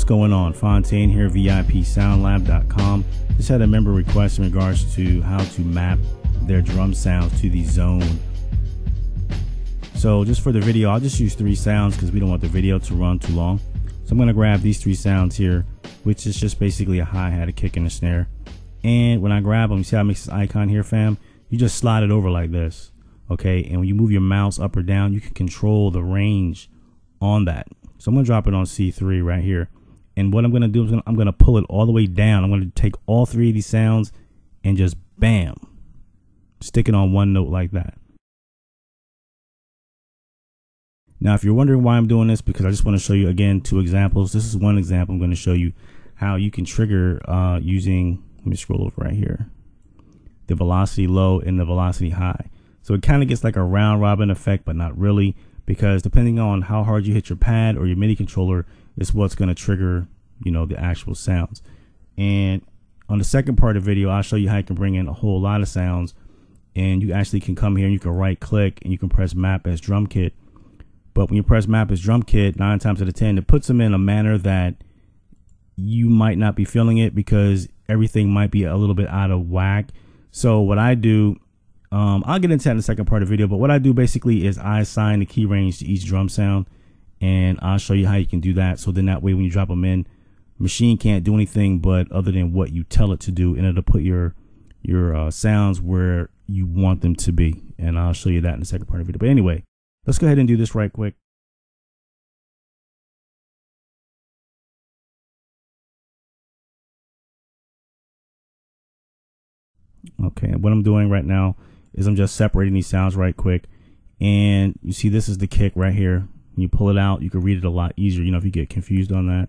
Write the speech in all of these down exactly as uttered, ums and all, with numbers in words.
What's going on? Fontaine here, vip sound lab dot com. Just had a member request in regards to how to map their drum sounds to the zone. So just for the video, I'll just use three sounds because we don't want the video to run too long. So I'm going to grab these three sounds here, which is just basically a hi-hat, a kick, and a snare. And when I grab them, you see how it makes this icon here, fam? You just slide it over like this, okay? And when you move your mouse up or down, you can control the range on that. So I'm going to drop it on C three right here. And what I'm going to do is I'm going to pull it all the way down. I'm going to take all three of these sounds and just bam, stick it on one note like that. Now, if you're wondering why I'm doing this, because I just want to show you again two examples. This is one example. I'm going to show you how you can trigger uh, using, let me scroll over right here, the velocity low and the velocity high. So it kind of gets like a round robin effect, but not really, because depending on how hard you hit your pad or your MIDI controller is what's going to trigger, you know, the actual sounds. And on the second part of the video, I'll show you how you can bring in a whole lot of sounds, and you actually can come here and you can right click and you can press map as drum kit. But when you press map as drum kit, nine times out of ten, it puts them in a manner that you might not be feeling it because everything might be a little bit out of whack. So what I do, Um, I'll get into that in the second part of the video, but what I do basically is I assign the key range to each drum sound, and I'll show you how you can do that. So then that way when you drop them in, Machine can't do anything but other than what you tell it to do, and it'll put your your uh, sounds where you want them to be. And I'll show you that in the second part of the video. But anyway, let's go ahead and do this right quick. Okay, what I'm doing right now is I'm just separating these sounds right quick, and you see this is the kick right here. When you pull it out, you can read it a lot easier, you know, if you get confused on that.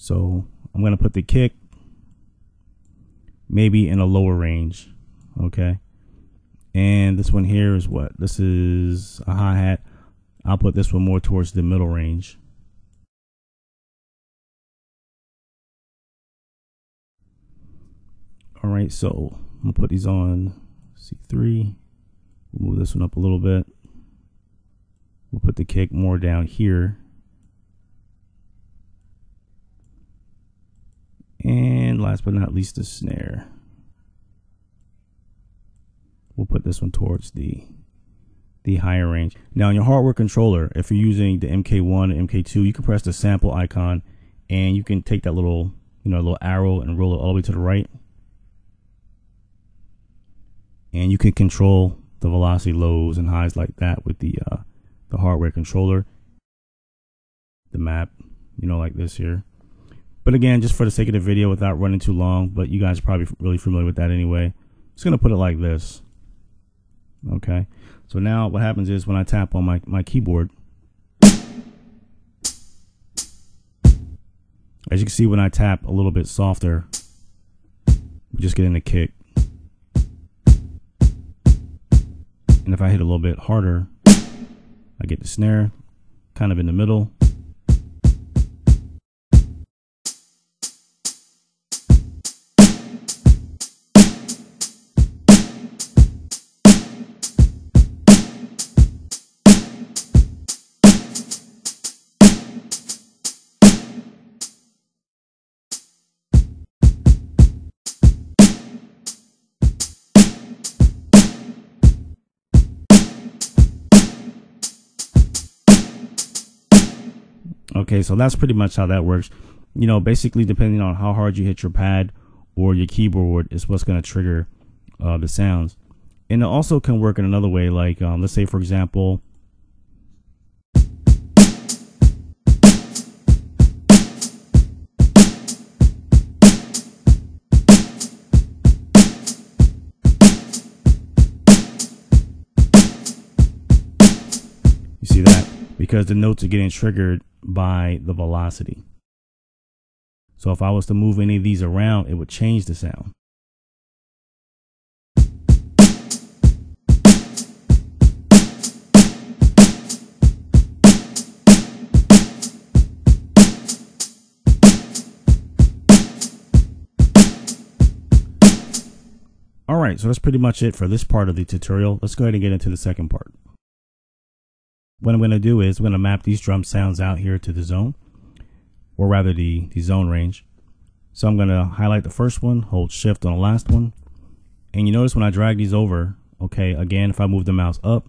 So I'm going to put the kick maybe in a lower range, okay? And this one here is what? This is a hi-hat. I'll put this one more towards the middle range. All right, so I'm going to put these on C three, we'll move this one up a little bit. We'll put the kick more down here. And last but not least, the snare. We'll put this one towards the, the higher range. Now, on your hardware controller, if you're using the M K one and M K two, you can press the sample icon and you can take that little, you know, little arrow and roll it all the way to the right. And you can control the velocity lows and highs like that with the uh, the hardware controller, the map, you know, like this here. But again, just for the sake of the video, without running too long, but you guys are probably really familiar with that anyway. Just gonna put it like this. Okay. So now what happens is when I tap on my my keyboard, as you can see, when I tap a little bit softer, we just get in the kick. And if I hit a little bit harder, I get the snare kind of in the middle. Okay, so that's pretty much how that works. You know, basically depending on how hard you hit your pad or your keyboard is what's going to trigger uh, the sounds. And it also can work in another way, like um, let's say, for example, you see that? Because the notes are getting triggered by the velocity. So if I was to move any of these around, it would change the sound. All right, so that's pretty much it for this part of the tutorial. Let's go ahead and get into the second part. What I'm going to do is I'm going to map these drum sounds out here to the zone. or rather the, the zone range. So I'm going to highlight the first one, hold shift on the last one. And you notice when I drag these over, okay, again, if I move the mouse up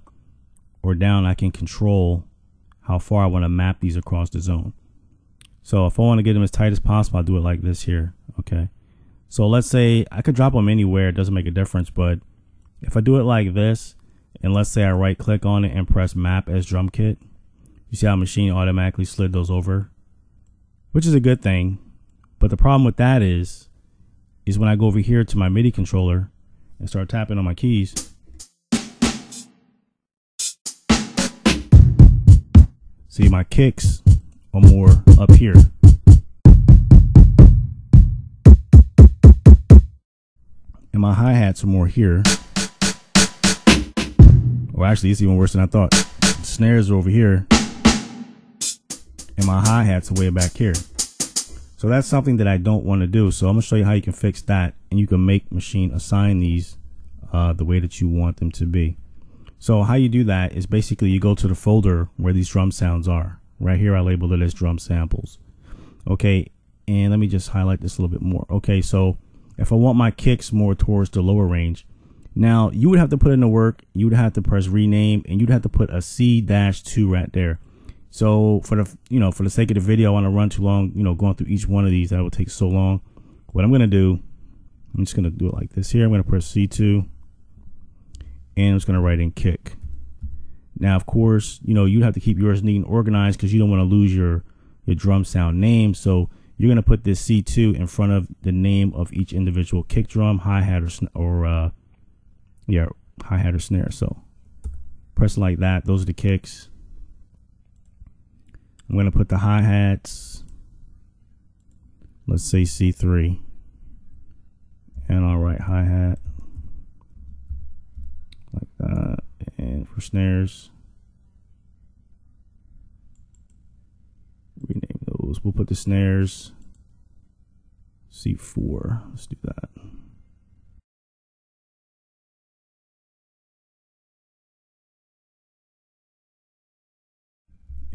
or down, I can control how far I want to map these across the zone. So if I want to get them as tight as possible, I'll do it like this here, okay. So let's say I could drop them anywhere, it doesn't make a difference, but if I do it like this, and let's say I right click on it and press map as drum kit, you see how Maschine automatically slid those over, which is a good thing. But the problem with that is, is when I go over here to my MIDI controller and start tapping on my keys, see my kicks are more up here. And my hi-hats are more here. Or actually, it's even worse than I thought. The snares are over here. And my hi-hats are way back here. So that's something that I don't want to do. So I'm going to show you how you can fix that, and you can make Maschine assign these uh, the way that you want them to be. So how you do that is basically you go to the folder where these drum sounds are. Right here I labeled it as drum samples. Okay, and let me just highlight this a little bit more. Okay, so if I want my kicks more towards the lower range, now you would have to put in the work, you would have to press rename, and you'd have to put a C dash two right there. So for the, you know, for the sake of the video, I want to run too long, you know, going through each one of these, that would take so long. What I'm going to do, I'm just going to do it like this here. I'm going to press C two and I'm just going to write in kick. Now, of course, you know, you have to keep yours neat and organized because you don't want to lose your, your drum sound name. So you're going to put this C two in front of the name of each individual kick drum, hi-hat or, or uh, yeah, hi-hat or snare. So press like that. Those are the kicks. I'm going to put the hi-hats, let's say C three, and I'll write hi-hat like that, and for snares, rename those, we'll put the snares C four, let's do that.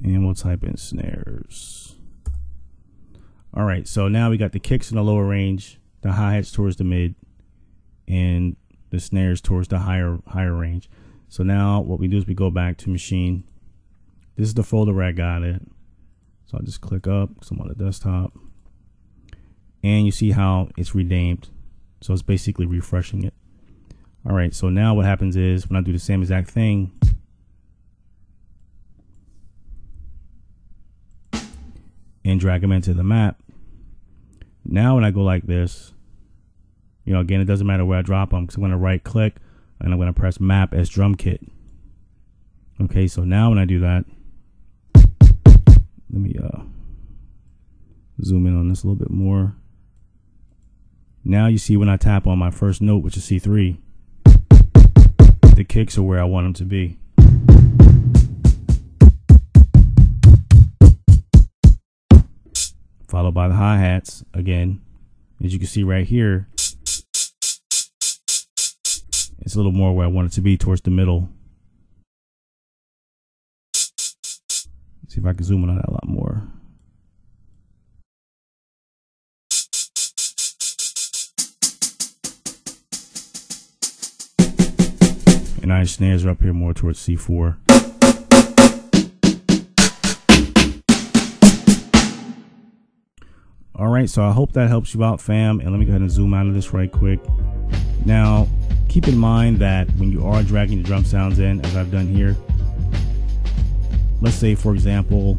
And we'll type in snares. All right, so now we got the kicks in the lower range, the hi-hats towards the mid, and the snares towards the higher higher range. So now what we do is we go back to Maschine. This is the folder where I got it. So I'll just click up because I'm on the desktop. And you see how it's renamed. So it's basically refreshing it. All right, so now what happens is when I do the same exact thing, and drag them into the map. Now when I go like this, you know, again, it doesn't matter where I drop them because I'm going to right click and I'm going to press map as drum kit. Okay, so now when I do that, let me uh, zoom in on this a little bit more. Now you see when I tap on my first note, which is C three, the kicks are where I want them to be. Followed by the hi-hats again, as you can see right here, it's a little more where I want it to be, towards the middle. Let's see if I can zoom in on that a lot more. And our snares are up here more towards C four. All right, so I hope that helps you out, fam. And let me go ahead and zoom out of this right quick. Now, keep in mind that when you are dragging the drum sounds in, as I've done here, let's say, for example,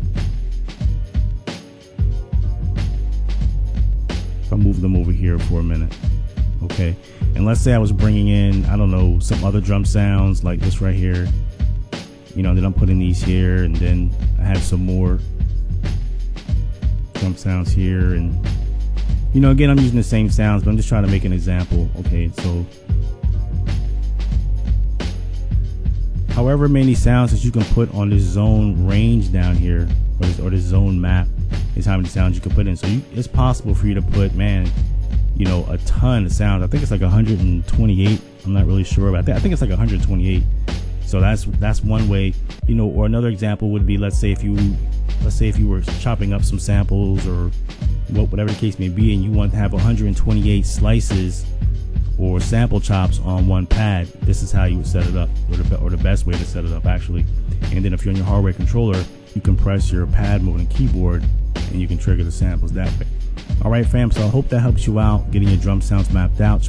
if I move them over here for a minute, okay, and let's say I was bringing in, I don't know, some other drum sounds like this right here, you know, then I'm putting these here, and then I have some more sounds here, and you know, again, I'm using the same sounds, but I'm just trying to make an example. Okay, so however many sounds that you can put on this zone range down here, or this, or this zone map, is how many sounds you can put in. So you, it's possible for you to put, man, you know, a ton of sounds. I think it's like one hundred twenty-eight. I'm not really sure, but I, th I think it's like one hundred twenty-eight. So that's that's one way, you know. Or another example would be, let's say if you let's say if you were chopping up some samples or whatever the case may be, and you want to have one hundred twenty-eight slices or sample chops on one pad, this is how you would set it up, or the, or the best way to set it up actually. And then if you're on your hardware controller, you can press your pad mode and keyboard and you can trigger the samples that way. Alright fam, so I hope that helps you out getting your drum sounds mapped out.